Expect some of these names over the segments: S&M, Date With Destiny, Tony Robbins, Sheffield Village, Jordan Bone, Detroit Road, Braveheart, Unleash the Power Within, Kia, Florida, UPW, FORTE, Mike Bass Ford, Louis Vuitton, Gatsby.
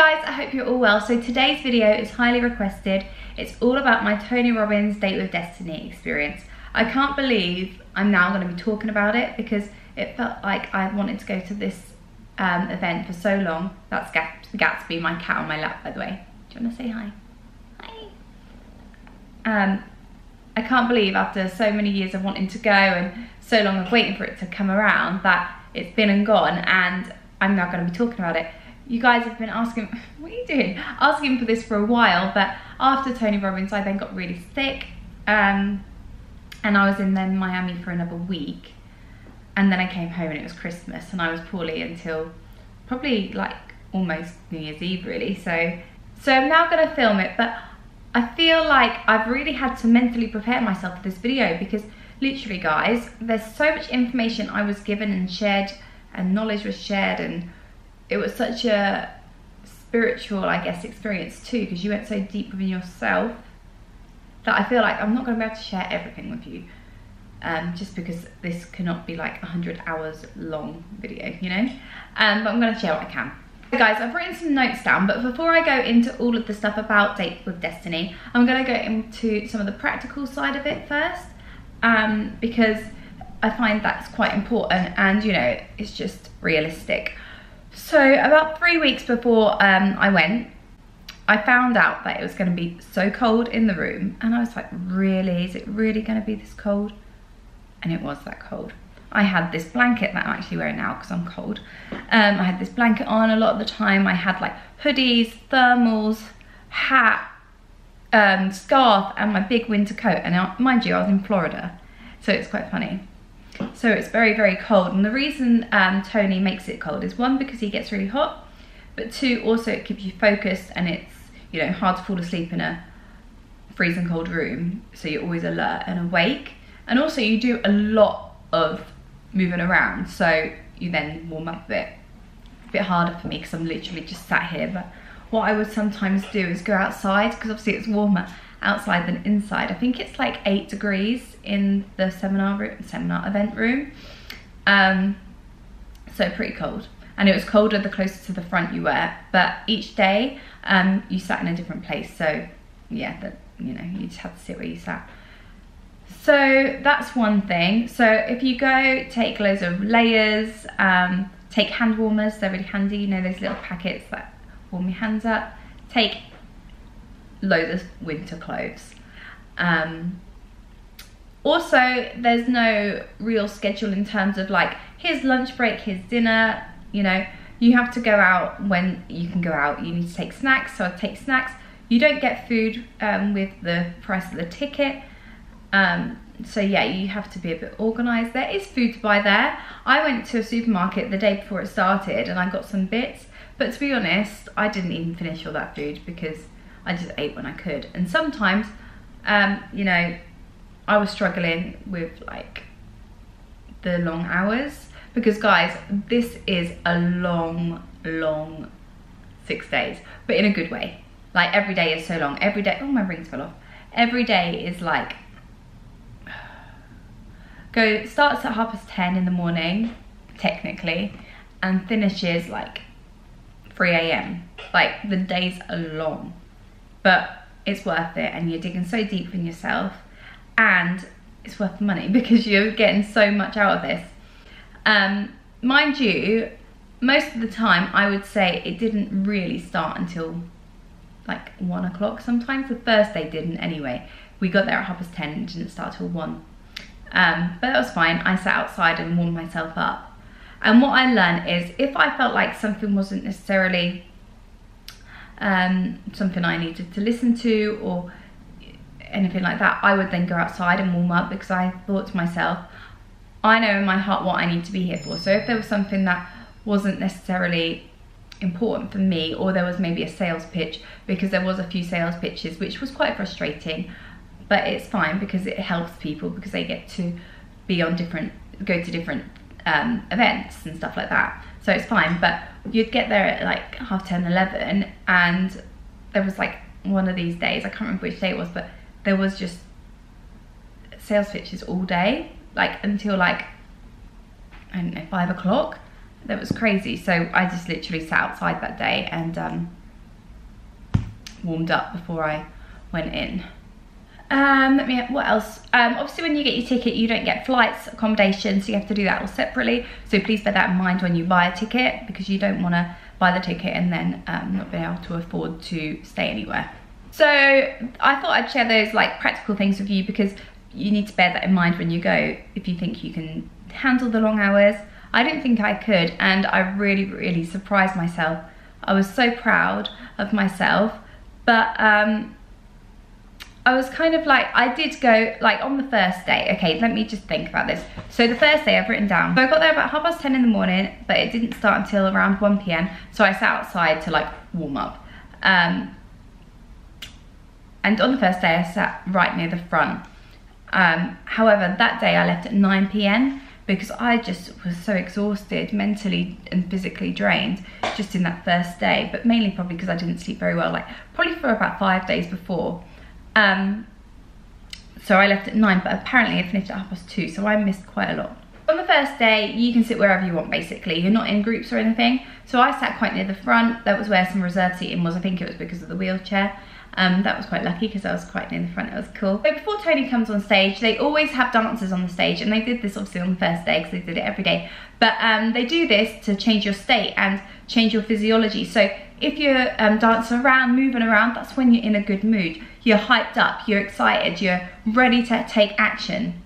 guys, I hope you're all well. So today's video is highly requested. It's all about my Tony Robbins Date With Destiny experience. I can't believe I'm now going to be talking about it because it felt like I wanted to go to this event for so long. That's Gatsby, my cat on my lap, by the way. Do you want to say hi? Hi. I can't believe after so many years of wanting to go and so long of waiting for it to come around that it's been and gone, and I'm now going to be talking about it. You guys have been asking, what are you doing? Asking for this for a while, but after Tony Robbins, I then got really sick, and I was in then Miami for another week, and then I came home and it was Christmas, and I was poorly until probably like almost New Year's Eve, really. So I'm now going to film it, but I feel like I've really had to mentally prepare myself for this video because literally, guys, there's so much information I was given and shared, and knowledge was shared, and it was such a spiritual, I guess, experience too, because you went so deep within yourself that I feel like I'm not going to be able to share everything with you, just because this cannot be like 100 hours long video, you know, but I'm going to share what I can. So guys, I've written some notes down, but before I go into all of the stuff about Date With Destiny, I'm going to go into some of the practical side of it first, because I find that's quite important, and you know, it's just realistic. So about 3 weeks before I went, I found out that it was going to be so cold in the room, and I was like, really? Is it really going to be this cold? And it was that cold. I had this blanket that I'm actually wearing now because I'm cold. I had this blanket on a lot of the time. I had like hoodies, thermals, hat, scarf, and my big winter coat. And now, mind you, I was in Florida, so it's quite funny. So it's very, very cold, and the reason Tony makes it cold is one, because he gets really hot, but two, also it keeps you focused, and it's, you know, hard to fall asleep in a freezing cold room, so you're always alert and awake, and also you do a lot of moving around, so you then warm up a bit. A bit harder for me because I'm literally just sat here, but what I would sometimes do is go outside, because obviously it's warmer outside than inside. I think it's like 8 degrees in the seminar event room, so pretty cold, and it was colder the closer to the front you were, but each day you sat in a different place, so yeah, that, you know, you just had to sit where you sat. So that's one thing. So if you go, take loads of layers, take hand warmers, they're really handy, you know, those little packets that warm your hands up. Take loads of winter clothes. Also, there's no real schedule in terms of like, here's lunch break, here's dinner, you know, you have to go out when you can go out. You need to take snacks, so I take snacks. You don't get food with the price of the ticket, so yeah, you have to be a bit organized. There is food to buy there. I went to a supermarket the day before it started and I got some bits, but to be honest, I didn't even finish all that food because I just ate when I could. And sometimes, you know, I was struggling with like the long hours, because guys, this is a long 6 days, but in a good way. Like every day is so long. Every day, oh, my rings fell off. Every day is like, starts at 10:30 in the morning, technically, and finishes like 3 AM. Like the days are long, but it's worth it, and you're digging so deep in yourself, and it's worth the money because you're getting so much out of this. Mind you, most of the time I would say it didn't really start until like 1 o'clock. Sometimes the first day didn't anyway. We got there at 10:30 and didn't start till 1. But that was fine. I sat outside and warmed myself up. And what I learned is if I felt like something wasn't necessarily something I needed to listen to or anything like that, I would then go outside and warm up, because I thought to myself, I know in my heart what I need to be here for. So if there was something that wasn't necessarily important for me, or there was maybe a sales pitch, because there was a few sales pitches, which was quite frustrating, but it's fine because it helps people, because they get to be on different, go to different events and stuff like that. So it's fine, but you'd get there at like 10:30, 11, and there was like one of these days, I can't remember which day it was, but there was just sales pitches all day, like until like, I don't know, 5 o'clock. That was crazy. So I just literally sat outside that day and warmed up before I went in. Let me, what else? Obviously when you get your ticket, you don't get flights, accommodations, so you have to do that all separately. So please bear that in mind when you buy a ticket, because you don't want to buy the ticket and then not be able to afford to stay anywhere. So I thought I'd share those like practical things with you, because you need to bear that in mind when you go, if you think you can handle the long hours. I didn't think I could, and I really, really surprised myself. I was so proud of myself, but I was kind of like, I did go like on the first day. Okay, let me just think about this. So the first day I've written down. So I got there about 10:30 in the morning, but it didn't start until around 1 PM. So I sat outside to like warm up. And on the first day I sat right near the front. However, that day I left at 9 PM because I just was so exhausted, mentally and physically drained, just in that first day, but mainly probably because I didn't sleep very well, like probably for about 5 days before. So I left at 9, but apparently I finished at 2:30, so I missed quite a lot. On the first day, you can sit wherever you want, basically. You're not in groups or anything. So I sat quite near the front. That was where some reserve seating was. I think it was because of the wheelchair. That was quite lucky because I was quite near the front. It was cool. So before Tony comes on stage, they always have dancers on the stage, and they did this obviously on the first day because they did it every day. But they do this to change your state and change your physiology. So if you're dancing around, moving around, that's when you're in a good mood. You're hyped up, you're excited, you're ready to take action.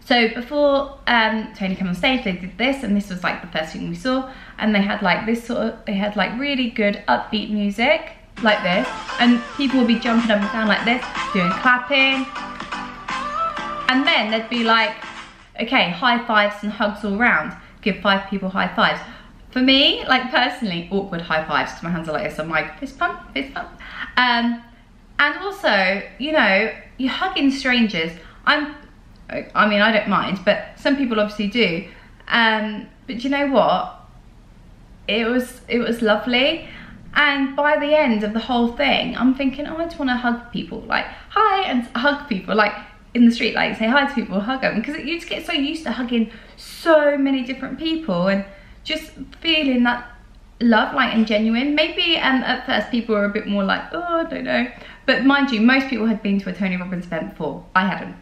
So before Tony came on stage, they did this, and this was like the first thing we saw. And they had like this sort of, they had like really good upbeat music, like this, and people would be jumping up and down like this, doing clapping. And then there'd be like, okay, high fives and hugs all round. Give 5 people high fives. For me, like personally, awkward high fives, because my hands are like this. I'm like, fist pump, fist pump. And also, you know, you're hugging strangers. I mean, I don't mind, but some people obviously do. But you know what? It was lovely. And by the end of the whole thing, I'm thinking, oh, I just want to hug people, like hi, and hug people, like in the street, like say hi to people, hug them, because you just get so used to hugging so many different people and just feeling that love, like, and genuine. Maybe at first people were a bit more like, oh, I don't know. But mind you, most people had been to a Tony Robbins event before. I hadn't.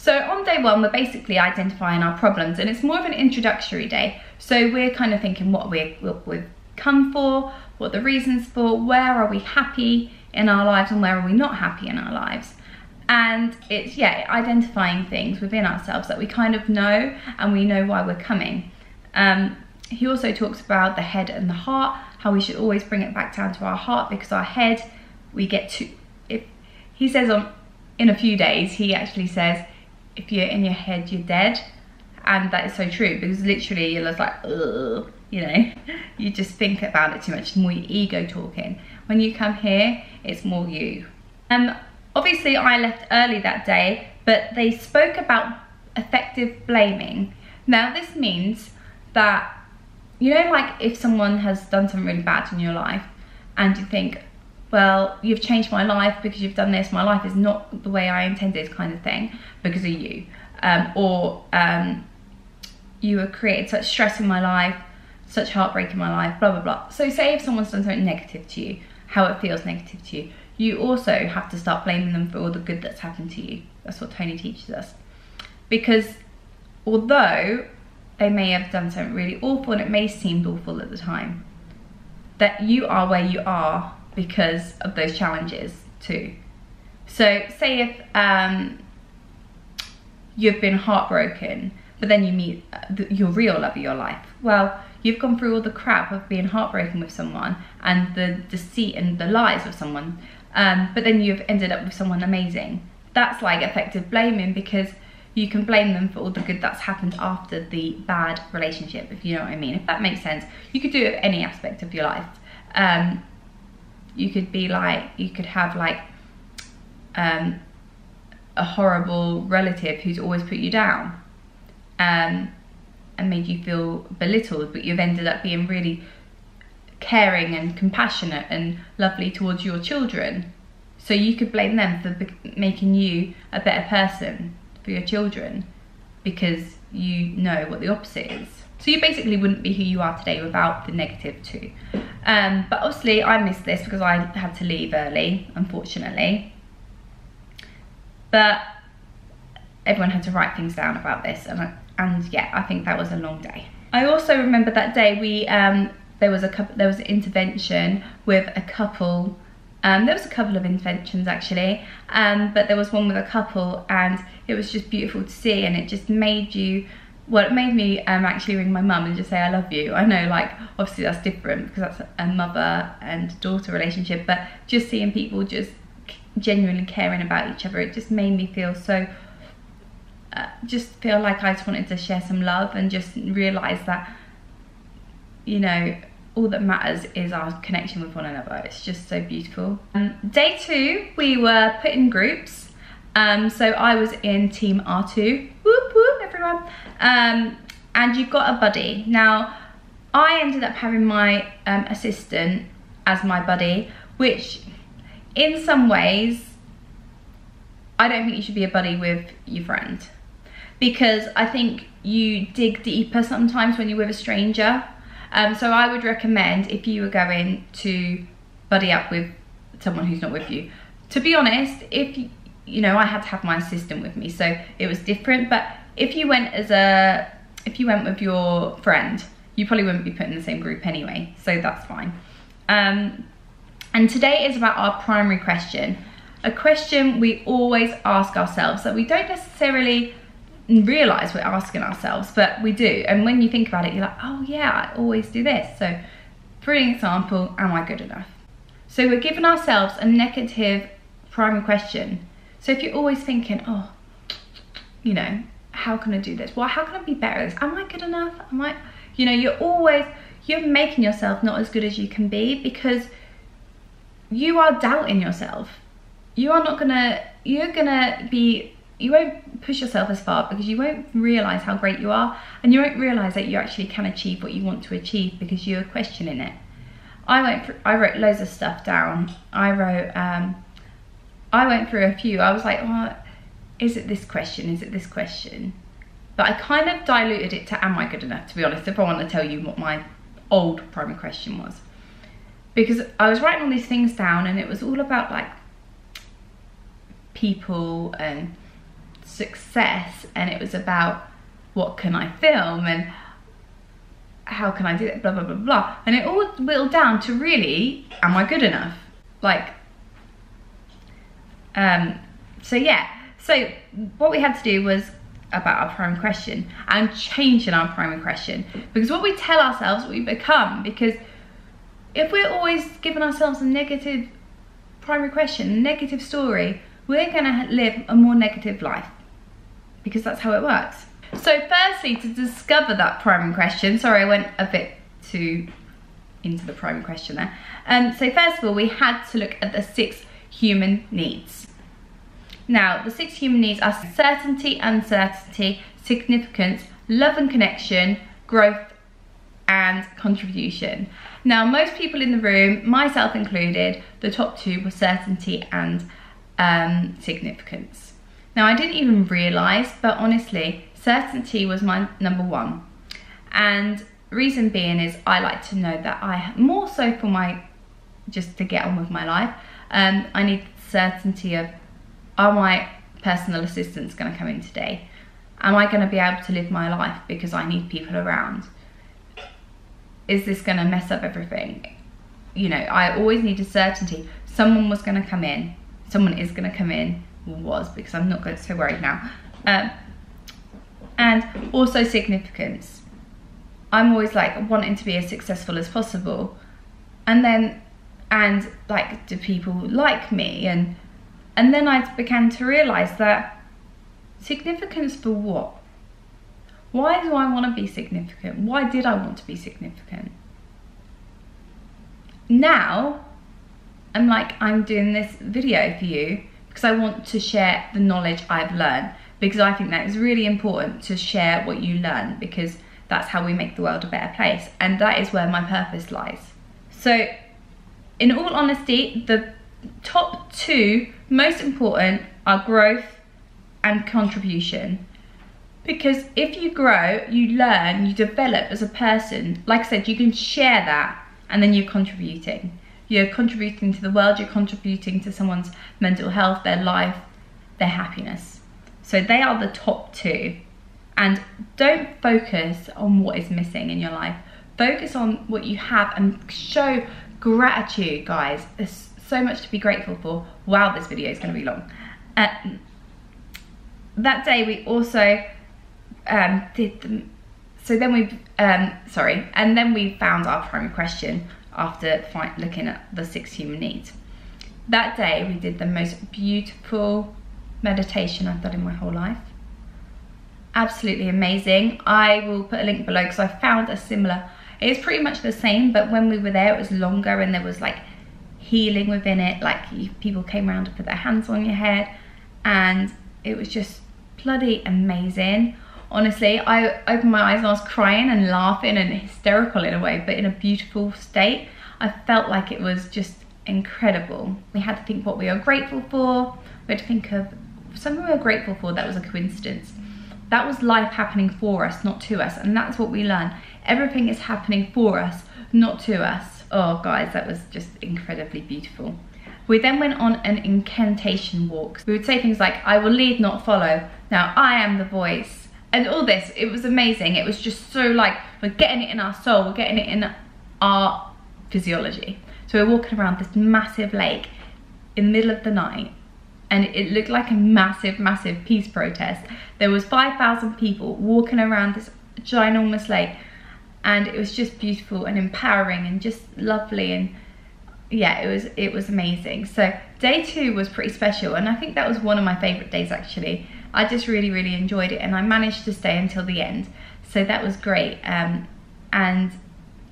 So on day one, we're basically identifying our problems, and it's more of an introductory day. So we're kind of thinking what we've come for, what the reasons for, where are we happy in our lives and where are we not happy in our lives. And it's, yeah, identifying things within ourselves that we kind of know, and we know why we're coming. He also talks about the head and the heart, how we should always bring it back down to our heart, because our head, we get to, if he says on in a few days, he actually says, if you're in your head, you're dead. And that is so true, because literally you're just like, ugh, you know, you just think about it too much, more your ego talking. When you come here, it's more you. Obviously I left early that day, but they spoke about effective blaming. Now this means that, you know, like if someone has done something really bad in your life and you think, well, you've changed my life because you've done this, my life is not the way I intended, kind of thing, because of you. You have created such stress in my life, such heartbreak in my life, blah, blah, blah. So say if someone's done something negative to you, how it feels negative to you, you also have to start blaming them for all the good that's happened to you. That's what Tony teaches us. Because although they may have done something really awful, and it may seem awful at the time, that you are where you are because of those challenges too. So say if you've been heartbroken, but then you meet your real love of your life. Well, you've gone through all the crap of being heartbroken with someone and the deceit and the lies of someone, but then you've ended up with someone amazing. That's like effective blaming, because you can blame them for all the good that's happened after the bad relationship, if you know what I mean, if that makes sense. You could do it with any aspect of your life. You could be like, you could have like a horrible relative who's always put you down and made you feel belittled, but you've ended up being really caring and compassionate and lovely towards your children. So you could blame them for making you a better person for your children, because you know what the opposite is. So you basically wouldn't be who you are today without the -2. But obviously I missed this because I had to leave early, unfortunately. But everyone had to write things down about this, and yeah, I think that was a long day. I also remember that day we there was an intervention with a couple. There was a couple of interventions actually, but there was one with a couple, and it was just beautiful to see, and it just made you, well, it made me actually ring my mum and just say I love you. I know, like, obviously that's different because that's a mother and daughter relationship, but just seeing people just genuinely caring about each other, it just made me feel so, just feel like I just wanted to share some love and just realise that, you know, all that matters is our connection with one another. It's just so beautiful. Day 2, we were put in groups. So I was in team R2. Whoop whoop, everyone. And you've got a buddy. Now, I ended up having my assistant as my buddy, which in some ways, I don't think you should be a buddy with your friend, because I think you dig deeper sometimes when you're with a stranger. So I would recommend, if you were going to buddy up with someone who's not with you, to be honest, if you, I had to have my assistant with me, so it was different. But if you went as a, if you went with your friend, you probably wouldn't be put in the same group anyway, so that's fine. And today is about our primary question, a question we always ask ourselves that we don't necessarily realize we're asking ourselves, but we do, and when you think about it, you're like, oh yeah, I always do this. So for an example, am I good enough? So we're giving ourselves a negative primary question. So if you're always thinking, oh, you know, how can I do this? Well, how can I be better at this? Am I good enough? Am I, you know, you're always, you're making yourself not as good as you can be, because you are doubting yourself. You are not gonna, you're gonna be, you won't push yourself as far because you won't realize how great you are, and you won't realize that you actually can achieve what you want to achieve because you're questioning it. I wrote loads of stuff down. I went through a few. I was like, well, is it this question? Is it this question? But I kind of diluted it to, am I good enough? To be honest, if I want to tell you what my old primary question was, because I was writing all these things down, and it was all about like people and success, and it was about what can I film and how can I do that, blah blah blah blah, and it all whittled down to really, am I good enough? Like, so yeah, so what we had to do was about our primary question and changing our primary question, because what we tell ourselves we become, because if we're always giving ourselves a negative primary question, a negative story, we're gonna live a more negative life, because that's how it works. So firstly, to discover that primary question, sorry, I went a bit too into the primary question there. So first of all, we had to look at the 6 human needs. Now, the 6 human needs are certainty, uncertainty, significance, love and connection, growth, and contribution. Now, most people in the room, myself included, the top 2 were certainty and significance. Now, I didn't even realise, but honestly, certainty was my number 1, and reason being is I like to know that I, more so for my, just to get on with my life, I need certainty of, are my personal assistants going to come in today? Am I going to be able to live my life because I need people around? Is this going to mess up everything? You know, I always needed certainty. Someone was going to come in. Someone is going to come in, or was, because I'm not so worried now. And also significance. I'm always like wanting to be as successful as possible, and then, and like, do people like me? And then I began to realise that significance for what? Why do I want to be significant? Why did I want to be significant? Now, I'm like, I'm doing this video for you because I want to share the knowledge I've learned, because I think that is really important to share what you learn, because that's how we make the world a better place, and that is where my purpose lies. So in all honesty, the top 2 most important are growth and contribution. Because if you grow, you learn, you develop as a person. Like I said, you can share that and then you're contributing. You're contributing to the world, you're contributing to someone's mental health, their life, their happiness. So they are the top two. And don't focus on what is missing in your life. Focus on what you have and show gratitude, guys. There's so much to be grateful for. Wow, this video is going to be long. That day we also did the, so then we and then we found our primary question after looking at the 6 human needs. That day we did the most beautiful meditation I've done in my whole life. Absolutely amazing. I will put a link below because I found a similar, it's pretty much the same, but when we were there it was longer and there was like healing within it, like people came around and put their hands on your head, and it was just bloody amazing. Honestly, I opened my eyes and I was crying and laughing and hysterical in a way, but in a beautiful state. I felt like it was just incredible. We had to think what we were grateful for. We had to think of something we were grateful for that was a coincidence. That was life happening for us, not to us. And that's what we learn. Everything is happening for us, not to us. Oh, guys, that was just incredibly beautiful. We then went on an incantation walk. We would say things like, I will lead, not follow. Now, I am the voice. And all this, it was amazing. It was just so like, we're getting it in our soul. We're getting it in our physiology. So we're walking around this massive lake in the middle of the night. And it looked like a massive, massive peace protest. There was 5,000 people walking around this ginormous lake. And it was just beautiful and empowering and just lovely, and yeah, it was amazing. So day 2 was pretty special, and I think that was one of my favorite days actually. I just really enjoyed it, and I managed to stay until the end, so that was great. And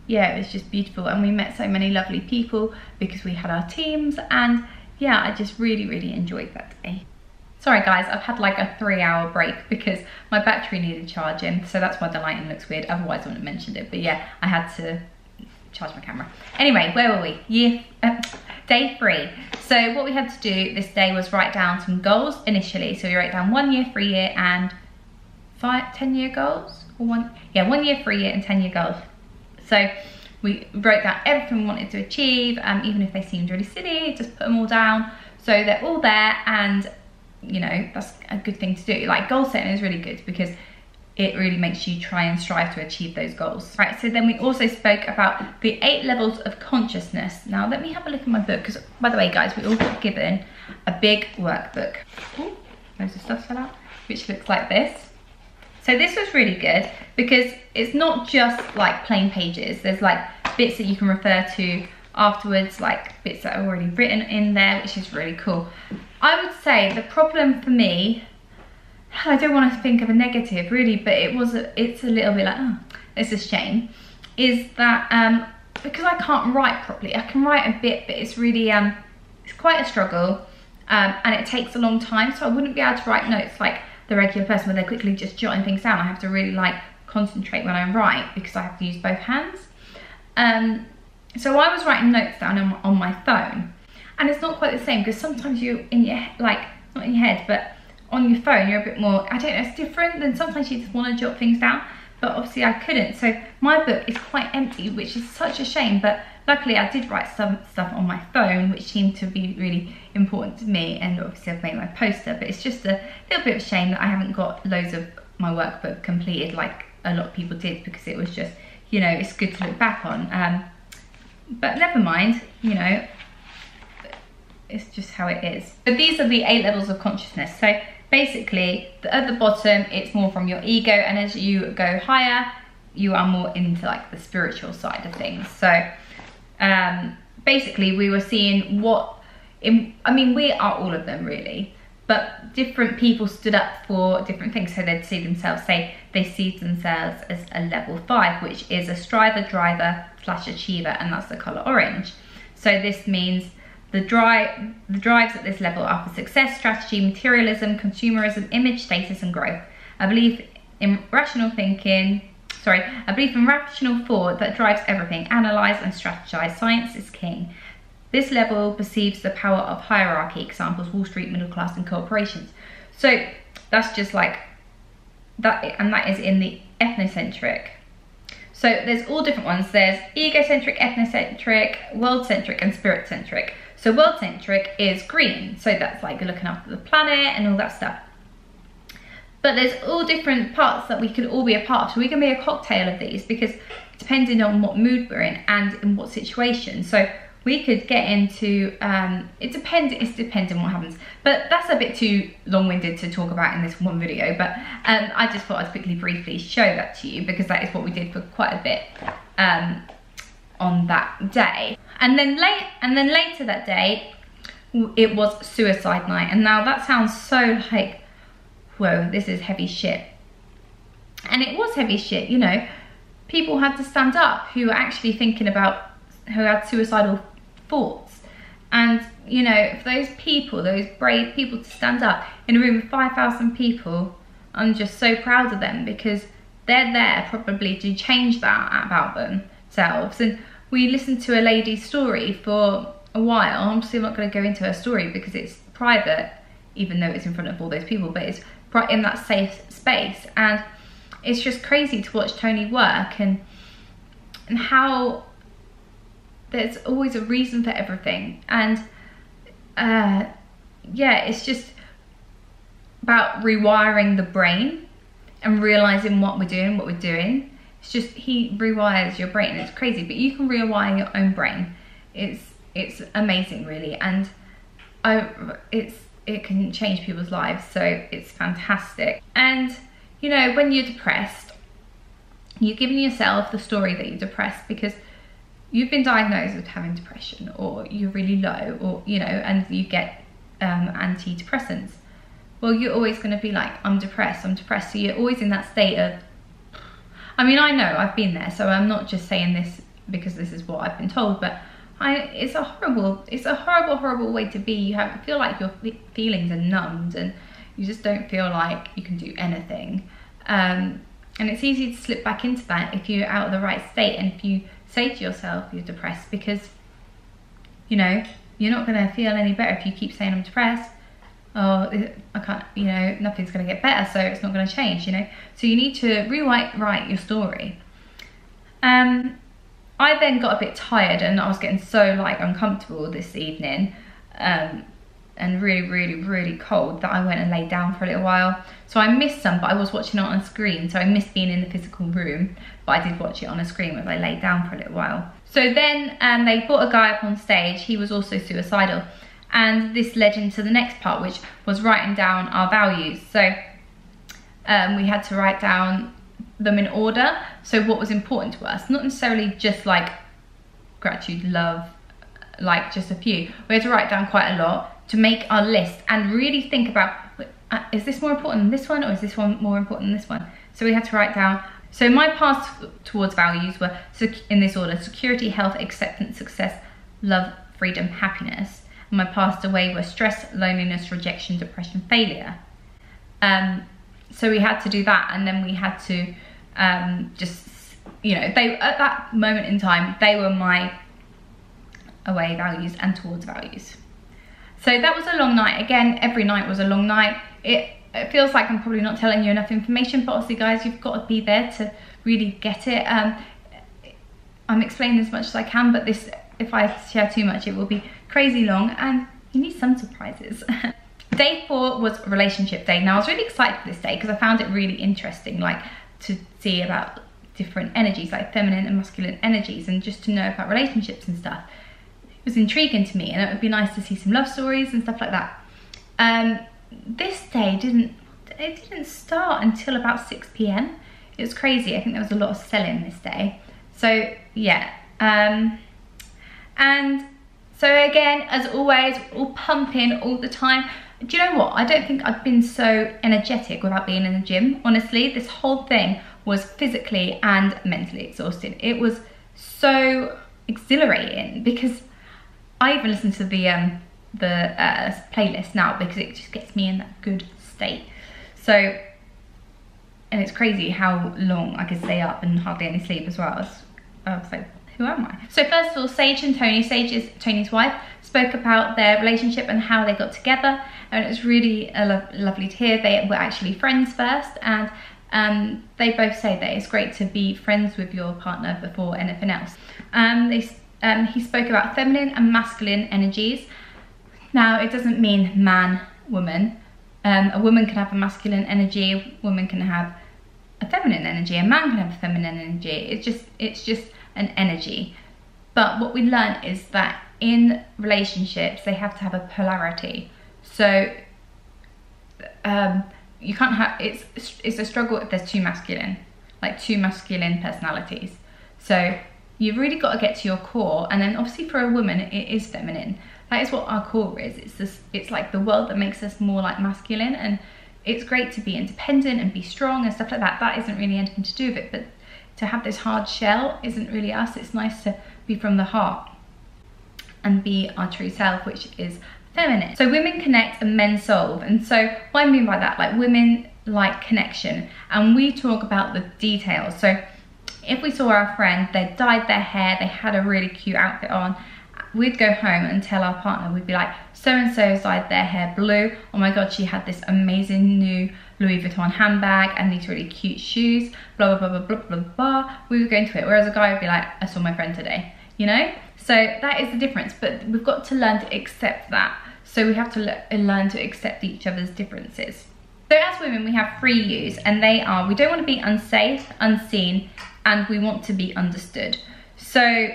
yeah, it was just beautiful, and we met so many lovely people because we had our teams, and yeah, I just really enjoyed that day. Sorry guys, I've had like a 3-hour break because my battery needed charging, so that's why the lighting looks weird, otherwise I wouldn't have mentioned it. But yeah, I had to charge my camera. Anyway, where were we? Day 3. So what we had to do this day was write down some goals initially. So we wrote down 1 year, 3 year, and 5, 10 year goals, or 1 year, 3 year, and 10 year goals. So we wrote down everything we wanted to achieve, even if they seemed really silly, just put them all down. So they're all there, and you know, that's a good thing to do. Like, goal setting is really good because it really makes you try and strive to achieve those goals. Right, so then we also spoke about the 8 levels of consciousness. Now let me have a look at my book, because by the way guys, we all got given a big workbook. Ooh, loads of stuff fell out, which looks like this. So this was really good because it's not just like plain pages. There's like bits that you can refer to afterwards, like bits that are already written in there, which is really cool. I would say the problem for me, I don't want to think of a negative really, but it's a little bit like, oh, it's a shame, is that because I can't write properly. I can write a bit, but it's really it's quite a struggle, and it takes a long time, so I wouldn't be able to write notes like the regular person where they're quickly just jotting things down. I have to really like concentrate when I write because I have to use both hands. So I was writing notes down on my phone, and it's not quite the same because sometimes you in your like not in your head but on your phone, you're a bit more, I don't know, it's different. Then sometimes you just want to jot things down, but obviously I couldn't. So my book is quite empty, which is such a shame, but luckily I did write some stuff on my phone, which seemed to be really important to me, and obviously I've made my poster, but it's just a little bit of a shame that I haven't got loads of my workbook completed like a lot of people did, because it was just, you know, it's good to look back on. But never mind, you know, it's just how it is. But these are the 8 levels of consciousness. So basically, at the bottom, it's more from your ego, and as you go higher, you are more into like the spiritual side of things. So basically, we were seeing I mean, we are all of them really, but different people stood up for different things. So they'd see themselves, say they see themselves as a level 5, which is a striver, driver, / achiever, and that's the color orange. So this means the drives at this level are for success, strategy, materialism, consumerism, image, status, and growth. A belief in rational thought that drives everything. Analyze and strategize. Science is king. This level perceives the power of hierarchy. Examples: Wall Street, middle class, and corporations. So that's just like that is in the ethnocentric. So there's all different ones. There's egocentric, ethnocentric, world-centric and spirit-centric. So world-centric is green. So that's like looking after the planet and all that stuff. But there's all different parts that we could all be a part of. So we can be a cocktail of these, because depending on what mood we're in and in what situation. So we could get into, it's dependent on what happens. But that's a bit too long-winded to talk about in this one video, but I just thought I'd quickly, briefly show that to you, because that is what we did for quite a bit on that day. And then later that day, it was suicide night. And now that sounds so like, whoa, this is heavy shit. And it was heavy shit, you know. People had to stand up who were actually thinking about, who had suicidal thoughts. And you know, for those people, those brave people to stand up in a room of 5,000 people, I'm just so proud of them, because they're there probably to change that about themselves. And we listened to a lady's story for a while. I'm still not going to go into her story because it's private, even though it's in front of all those people, but it's in that safe space. And it's just crazy to watch Tony work and how there's always a reason for everything. And yeah, it's just about rewiring the brain and realizing what we're doing. It's just, he rewires your brain. It's crazy, but you can rewire your own brain. It's amazing, really. And it can change people's lives, so it's fantastic. And you know, when you're depressed, you're giving yourself the story that you're depressed because you've been diagnosed with having depression, or you're really low, or you know, and you get antidepressants. Well, you're always going to be like, I'm depressed. So you're always in that state of, I mean, I know I've been there, so I'm not just saying this because this is what I've been told, but it's a horrible way to be. You feel like your feelings are numbed and you just don't feel like you can do anything. And it's easy to slip back into that if you're out of the right state, and if you say to yourself you're depressed, because you know you're not going to feel any better if you keep saying I'm depressed. Oh, I can't, you know, nothing's going to get better, so it's not going to change, you know. So you need to rewrite your story. I then got a bit tired, and I was getting so like uncomfortable this evening, and really cold, that I went and laid down for a little while. So I missed some, but I was watching it on a screen, so I missed being in the physical room, but I did watch it on a screen as I laid down for a little while. So then they brought a guy up on stage. He was also suicidal, and this led into the next part, which was writing down our values. So we had to write down them in order, so what was important to us, not necessarily just like gratitude, love, like just a few. We had to write down quite a lot to make our list and really think about, is this more important than this one, or is this one more important than this one? So we had to write down, so my path towards values were in this order: security, health, acceptance, success, love, freedom, happiness. And my paths away were stress, loneliness, rejection, depression, failure. So we had to do that, and then we had to just, you know, they, at that moment in time, they were my away values and towards values. So that was a long night. Again, every night was a long night. It feels like I'm probably not telling you enough information, but obviously, guys, you've got to be there to really get it. I'm explaining as much as I can, but this, if I share too much, it will be crazy long, and you need some surprises. Day 4 was relationship day. Now, I was really excited for this day because I found it really interesting, like to see about different energies, like feminine and masculine energies, and just to know about relationships and stuff. It was intriguing to me, and it would be nice to see some love stories and stuff like that. This day didn't start until about 6 p.m. It was crazy. I think there was a lot of selling this day. So yeah, and so again, as always, all pumping all the time. Do you know what? I don't think I've been so energetic without being in the gym. Honestly, this whole thing was physically and mentally exhausting. It was so exhilarating because I even listen to the playlist now because it just gets me in that good state. So, and it's crazy how long I could stay up and hardly any sleep as well. I was like, who am I? So first of all, Sage and Tony, Sage is Tony's wife, spoke about their relationship and how they got together. And it was really lovely to hear. They were actually friends first, and They both say that it's great to be friends with your partner before anything else. He spoke about feminine and masculine energies. Now, it doesn't mean man, woman. A woman can have a masculine energy, a woman can have a feminine energy, a man can have a feminine energy. It's just an energy. But what we learn is that in relationships, they have to have a polarity. So you can't have, it's a struggle if there's two masculine personalities. So you've really got to get to your core, and then obviously for a woman, it is feminine. That is what our core is. It's like the world that makes us more like masculine, and it's great to be independent and be strong and stuff like that. That isn't really anything to do with it, but to have this hard shell isn't really us. It's nice to be from the heart and be our true self, which is feminine. So women connect and men solve. And so what I mean by that, like women like connection, and we talk about the details. So if we saw our friend, they dyed their hair, they had a really cute outfit on, we'd go home and tell our partner, we'd be like, so-and-so dyed their hair blue. Oh my God, she had this amazing new Louis Vuitton handbag and these really cute shoes, blah, blah, blah, blah, blah, blah, blah. We would go into it. Whereas a guy would be like, I saw my friend today, you know? So that is the difference, but we've got to learn to accept that. So we have to learn to accept each other's differences. So as women, we have three U's, and they are, we don't want to be unsafe, unseen, and we want to be understood. So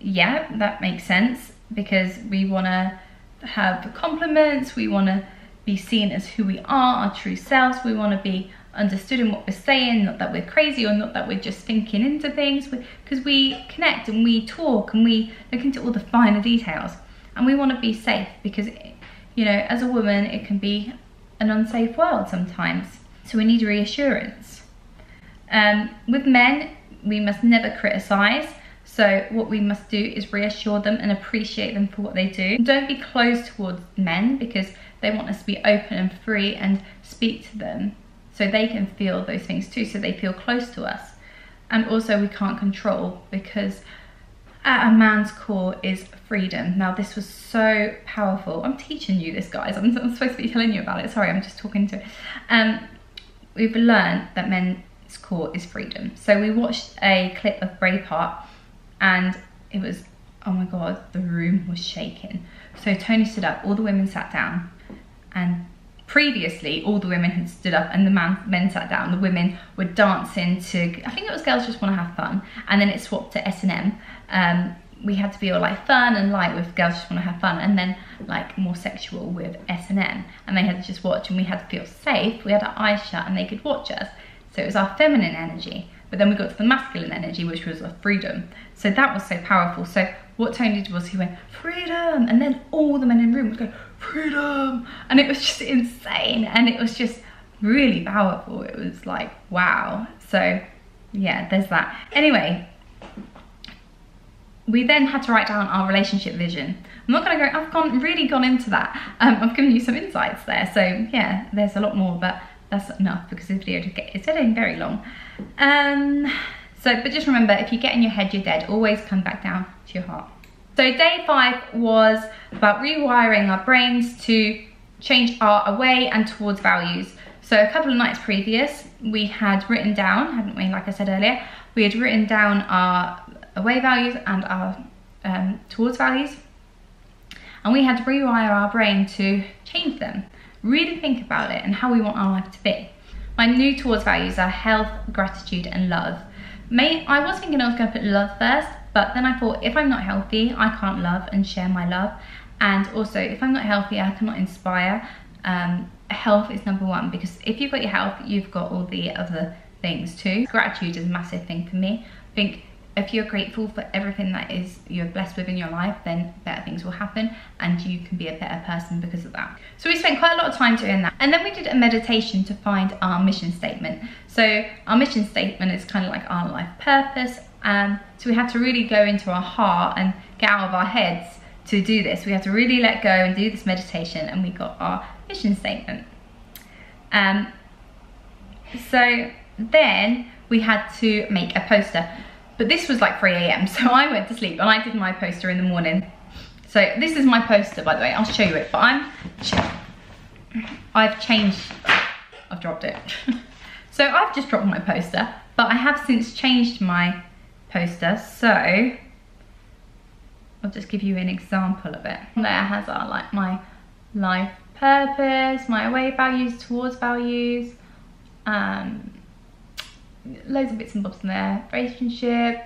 yeah, that makes sense, because we want to have compliments, we want to be seen as who we are, our true selves, we want to be understood in what we're saying, not that we're crazy or not that we're just thinking into things, because we connect and we talk and we look into all the finer details, and we want to be safe, because, you know, as a woman it can be an unsafe world sometimes, so we need reassurance. With men, we must never criticize. So what we must do is reassure them and appreciate them for what they do. Don't be closed towards men, because they want us to be open and free and speak to them so they can feel those things too, so they feel close to us. And also we can't control, because at a man's core is freedom. Now this was so powerful. I'm teaching you this, guys. I'm not supposed to be telling you about it. Sorry, I'm just talking to it. We've learned that men's core is freedom. So we watched a clip of Braveheart, and it was, oh my God, the room was shaking. So Tony stood up, all the women sat down, and previously all the women had stood up and the men sat down. The women were dancing to, I think it was Girls Just Wanna Have Fun, and then it swapped to S&M. We had to be all like fun and light with Girls Just Wanna Have Fun, and then like more sexual with S&M. And they had to just watch, and we had to feel safe. We had our eyes shut and they could watch us. So it was our feminine energy. But then we got to the masculine energy, which was a freedom. So that was so powerful. So what Tony did was he went, freedom. And then all the men in the room would go, freedom. And it was just insane. And it was just really powerful. It was like, wow. So yeah, there's that. Anyway, we then had to write down our relationship vision. I'm not gonna go, I've really gone into that. I've given you some insights there. So yeah, there's a lot more, but that's enough, because this video is getting very long. But just remember, if you get in your head, you're dead. Always come back down to your heart. So day 5 was about rewiring our brains to change our away and towards values. So a couple of nights previous, we had written down, hadn't we, like I said earlier, we had written down our away values and our towards values. And we had to rewire our brain to change them. Really think about it and how we want our life to be. My new towards values are health, gratitude, and love. I was thinking I was going to put love first, but then I thought, if I'm not healthy, I can't love and share my love. And also, if I'm not healthy, I cannot inspire. Health is number 1, because if you've got your health, you've got all the other things too. Gratitude is a massive thing for me. I think if you're grateful for everything that is you're blessed with in your life, then better things will happen and you can be a better person because of that. So we spent quite a lot of time doing that. And then we did a meditation to find our mission statement. So our mission statement is kind of like our life purpose. So we had to really go into our heart and get out of our heads to do this. We had to really let go and do this meditation, and we got our mission statement. So then we had to make a poster. But this was like 3 AM, so I went to sleep and I did my poster in the morning. So this is my poster, by the way. I'll show you it, but I've changed. I've dropped it. So I've just dropped my poster, but I have since changed my poster. So I'll just give you an example of it. There has our, like, my life purpose, my away values, towards values, loads of bits and bobs in there, relationship,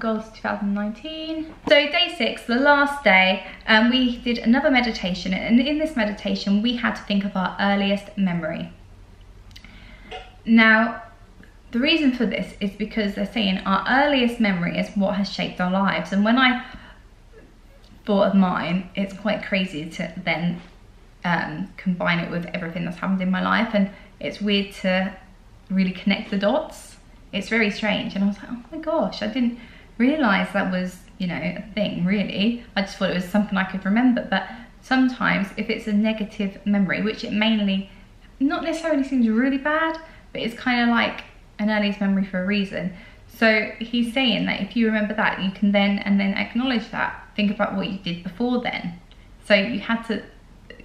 goals 2019. So day 6, the last day, we did another meditation, and in this meditation we had to think of our earliest memory. Now the reason for this is because they're saying our earliest memory is what has shaped our lives, and when I thought of mine, it's quite crazy to then combine it with everything that's happened in my life, and it's weird to really connect the dots. It's very strange, and I was like, oh my gosh, I didn't realise that was, you know, a thing really. I just thought it was something I could remember. But sometimes if it's a negative memory, which it mainly, not necessarily seems really bad, but it's kind of like an earliest memory for a reason. So he's saying that if you remember that, you can then, and then acknowledge that, think about what you did before then. So you had to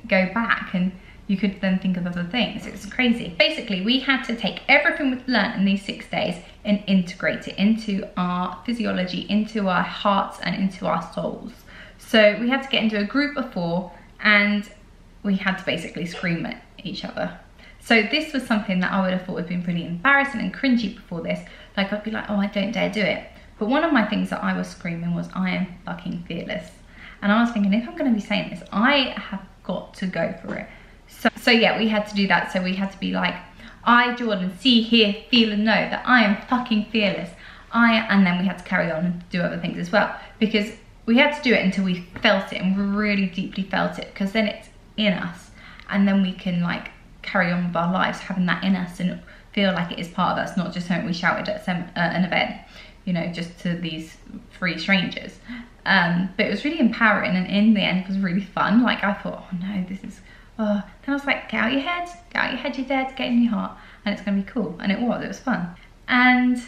go back and you could then think of other things. It was crazy. Basically, we had to take everything we've learned in these 6 days and integrate it into our physiology, into our hearts and into our souls. So we had to get into a group of 4 and we had to basically scream at each other. So this was something that I would have thought would have been pretty embarrassing and cringy before this. Like, I'd be like, oh, I don't dare do it. But one of my things that I was screaming was, I am fucking fearless. And I was thinking, if I'm gonna be saying this, I have got to go for it. So yeah, we had to do that. So we had to be like, I, Jordan, see, hear, feel and know that I am fucking fearless. And then we had to carry on and do other things as well, because we had to do it until we felt it and we really deeply felt it, because then it's in us and then we can, like, carry on with our lives having that in us and feel like it is part of us, not just something we shouted at an event, you know, just to these 3 strangers. But it was really empowering, and in the end it was really fun. Like, I thought, oh no, this is, oh. Then I was like, get out your head, you're dead, get in your heart, and it's gonna be cool. And it was fun. And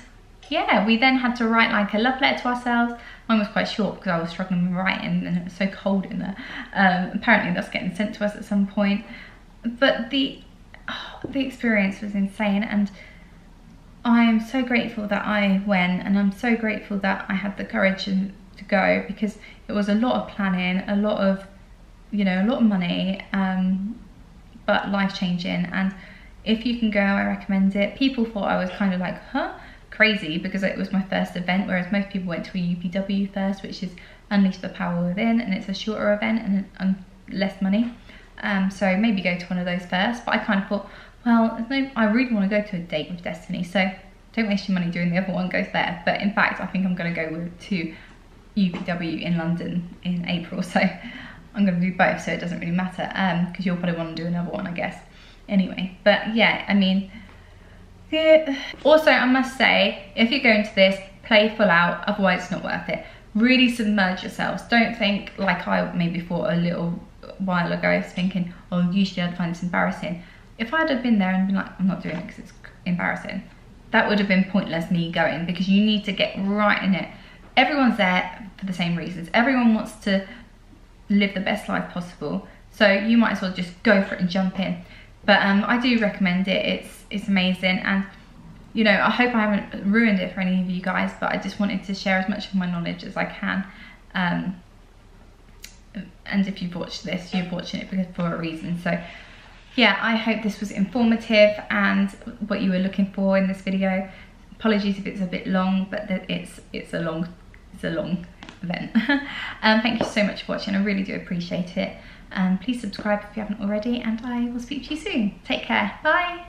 yeah, we then had to write like a love letter to ourselves. Mine was quite short because I was struggling with writing and it was so cold in there. Apparently that's getting sent to us at some point. But the experience was insane, and I am so grateful that I went, and I'm so grateful that I had the courage to go, because it was a lot of planning, a lot of money, but life-changing. And if you can go, I recommend it. People thought I was kind of like, huh, crazy, because it was my first event, whereas most people went to a UPW first, which is Unleash the Power Within, and it's a shorter event and less money. So maybe go to one of those first. But I kind of thought, well, I really want to go to a Date With Destiny, so don't waste your money doing the other one, go there. But in fact, I think I'm going to go to UPW in London in April, so I'm going to do both, so it doesn't really matter, because you'll probably want to do another one, I guess, anyway. But yeah, I mean, yeah. Also, I must say, if you're going to this, play full out, otherwise it's not worth it. Really submerge yourselves. Don't think, like I maybe thought a little while ago, I was thinking, oh, usually I'd find this embarrassing. If I'd have been there and been like, I'm not doing it because it's embarrassing, that would have been pointless me going, because you need to get right in it. Everyone's there for the same reasons. Everyone wants to live the best life possible, so you might as well just go for it and jump in. But I do recommend it. It's amazing, and you know, I hope I haven't ruined it for any of you guys, but I just wanted to share as much of my knowledge as I can. And if you've watched this, you're watching it because for a reason. So yeah, I hope this was informative and what you were looking for in this video. Apologies if it's a bit long, but it's a long event. Thank you so much for watching. I really do appreciate it. Please subscribe if you haven't already, and I will speak to you soon. Take care. Bye.